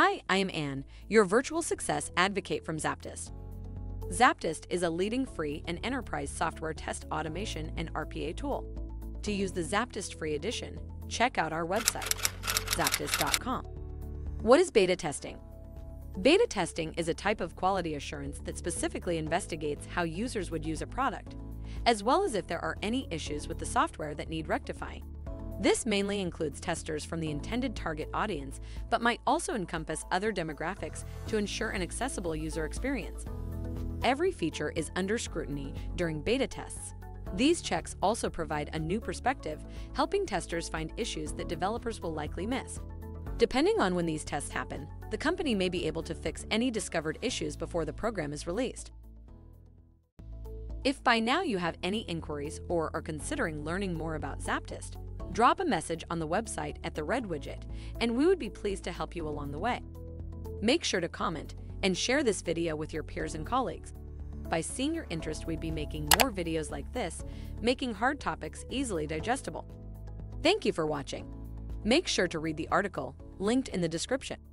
Hi, I am Anne, your virtual success advocate from Zaptist. Zaptist is a leading free and enterprise software test automation and RPA tool. To use the Zaptist free edition, check out our website, zaptist.com. What is beta testing? Beta testing is a type of quality assurance that specifically investigates how users would use a product, as well as if there are any issues with the software that need rectifying. This mainly includes testers from the intended target audience, but might also encompass other demographics to ensure an accessible user experience. Every feature is under scrutiny during beta tests. These checks also provide a new perspective, helping testers find issues that developers will likely miss. Depending on when these tests happen, the company may be able to fix any discovered issues before the program is released. If by now you have any inquiries or are considering learning more about Zaptist, drop a message on the website at the red widget, and we would be pleased to help you along the way. Make sure to comment and share this video with your peers and colleagues. By seeing your interest, we'd be making more videos like this, making hard topics easily digestible. Thank you for watching. Make sure to read the article linked in the description.